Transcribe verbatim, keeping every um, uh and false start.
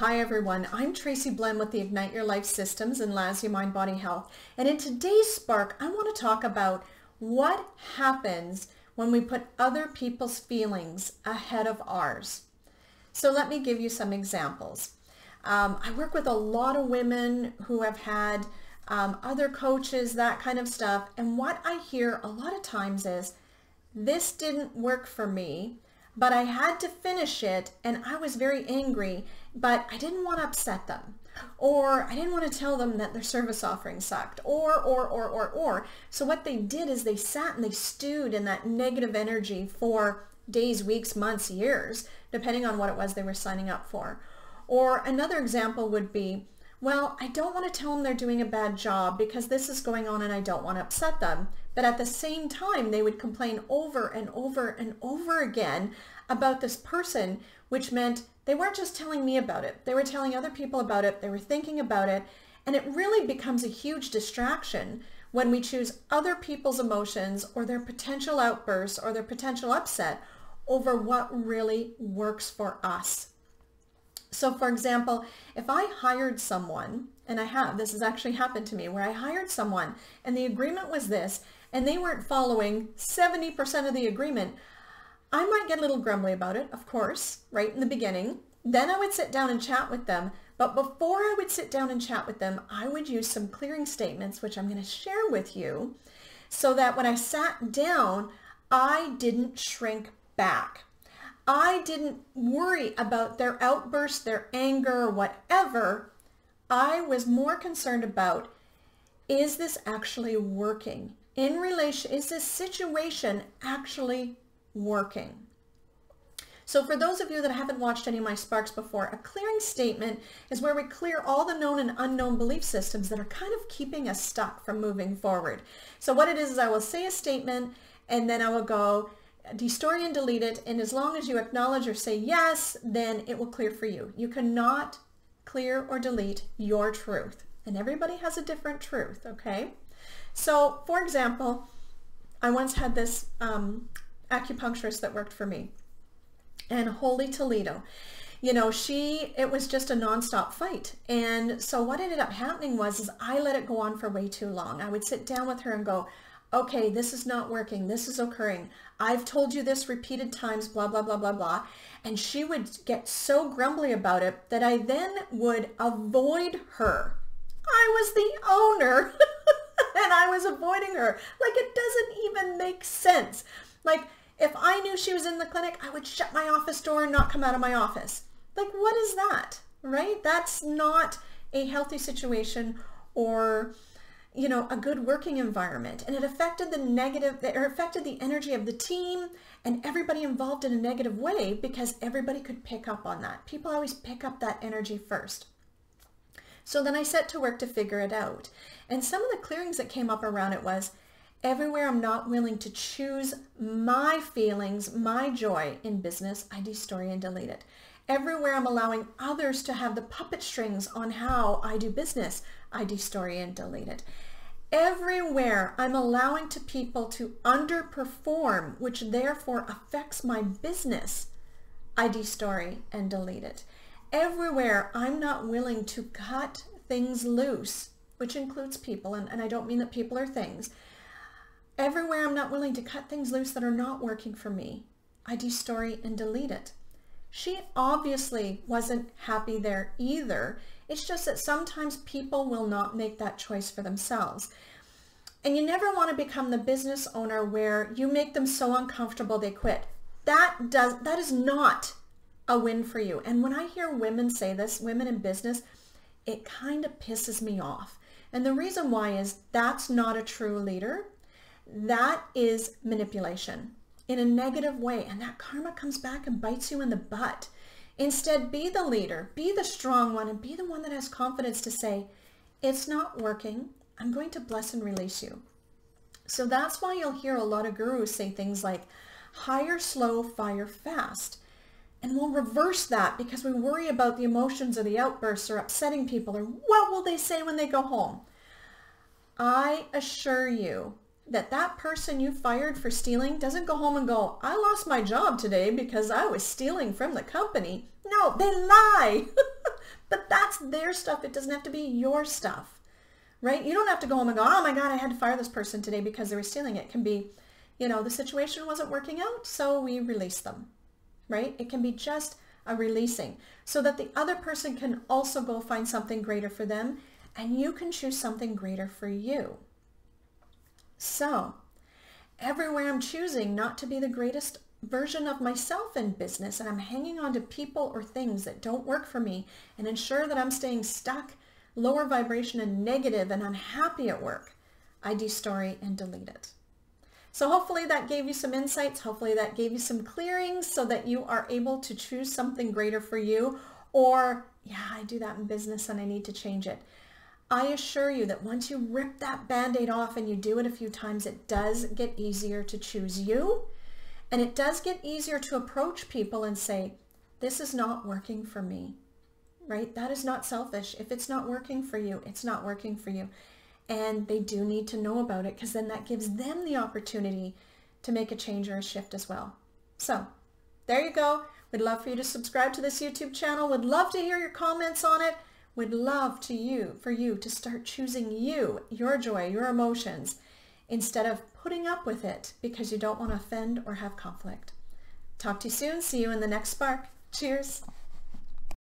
Hi everyone, I'm Tracy Blinn with the Ignite Your Life Systems and Lasya Mind Body Health. And in today's Spark, I want to talk about what happens when we put other people's feelings ahead of ours. So let me give you some examples. Um, I work with a lot of women who have had um, other coaches, that kind of stuff. And what I hear a lot of times is, this didn't work for me, but I had to finish it and I was very angry, but I didn't want to upset them, or I didn't want to tell them that their service offering sucked, or, or, or, or, or. So what they did is they sat and they stewed in that negative energy for days, weeks, months, years, depending on what it was they were signing up for. Or another example would be, well, I don't want to tell them they're doing a bad job because this is going on and I don't want to upset them. But at the same time, they would complain over and over and over again about this person, which meant they weren't just telling me about it. They were telling other people about it. They were thinking about it. And it really becomes a huge distraction when we choose other people's emotions or their potential outbursts or their potential upset over what really works for us. So for example, if I hired someone, and I have, this has actually happened to me, where I hired someone and the agreement was this, and they weren't following seventy percent of the agreement, I might get a little grumbly about it, of course, right in the beginning. Then I would sit down and chat with them. But before I would sit down and chat with them, I would use some clearing statements, which I'm going to share with you, so that when I sat down, I didn't shrink back. I didn't worry about their outburst, their anger, or whatever. I was more concerned about, is this actually working? In relation, is this situation actually working? So for those of you that haven't watched any of my Sparks before, a clearing statement is where we clear all the known and unknown belief systems that are kind of keeping us stuck from moving forward. So what it is is I will say a statement and then I will go, destroy and delete it, and as long as you acknowledge or say yes, then it will clear for you. You cannot clear or delete your truth, and everybody has a different truth, okay? So for example, I once had this um, acupuncturist that worked for me, and holy Toledo, you know, she, it was just a nonstop fight. And so what ended up happening was is I let it go on for way too long. I would sit down with her and go, okay, this is not working, this is occurring, I've told you this repeated times, blah, blah, blah, blah, blah. And she would get so grumbly about it that I then would avoid her. I was the owner and I was avoiding her. Like, it doesn't even make sense. Like, if I knew she was in the clinic, I would shut my office door and not come out of my office. Like, what is that, right? That's not a healthy situation or, you know, a good working environment. And it affected the negative, or affected the energy of the team and everybody involved in a negative way, because everybody could pick up on that. People always pick up that energy first. So then I set to work to figure it out. And some of the clearings that came up around it was, everywhere I'm not willing to choose my feelings, my joy in business, I destroy and delete it. Everywhere I'm allowing others to have the puppet strings on how I do business, I destroy and delete it. Everywhere I'm allowing to people to underperform, which therefore affects my business, I destroy and delete it. Everywhere I'm not willing to cut things loose, which includes people, and, and I don't mean that people are things. Everywhere I'm not willing to cut things loose that are not working for me, I destroy and delete it. She obviously wasn't happy there either. It's just that sometimes people will not make that choice for themselves. And you never want to become the business owner where you make them so uncomfortable they quit. That does, that is not a win for you. And when I hear women say this, women in business, it kind of pisses me off. And the reason why is, that's not a true leader. That is manipulation in a negative way, and that karma comes back and bites you in the butt. Instead, be the leader, be the strong one, and be the one that has confidence to say, it's not working, I'm going to bless and release you. So that's why you'll hear a lot of gurus say things like, hire slow, fire fast. And we'll reverse that because we worry about the emotions or the outbursts or upsetting people or what will they say when they go home. I assure you, that that person you fired for stealing doesn't go home and go, I lost my job today because I was stealing from the company. No, they lie. But that's their stuff. It doesn't have to be your stuff, right? You don't have to go home and go, oh my God, I had to fire this person today because they were stealing. It can be, you know, the situation wasn't working out, so we release them, right? It can be just a releasing so that the other person can also go find something greater for them, and you can choose something greater for you. So everywhere I'm choosing not to be the greatest version of myself in business, and I'm hanging on to people or things that don't work for me and ensure that I'm staying stuck, lower vibration and negative and unhappy at work, I de-story and delete it. So hopefully that gave you some insights. Hopefully that gave you some clearings so that you are able to choose something greater for you, or yeah, I do that in business and I need to change it. I assure you that once you rip that band-aid off and you do it a few times, it does get easier to choose you. And it does get easier to approach people and say, this is not working for me, right? That is not selfish. If it's not working for you, it's not working for you. And they do need to know about it, because then that gives them the opportunity to make a change or a shift as well. So there you go. We'd love for you to subscribe to this YouTube channel. Would love to hear your comments on it. Would love to you for you to start choosing you, your joy, your emotions, instead of putting up with it because you don't want to offend or have conflict. Talk to you soon. See you in the next spark. Cheers.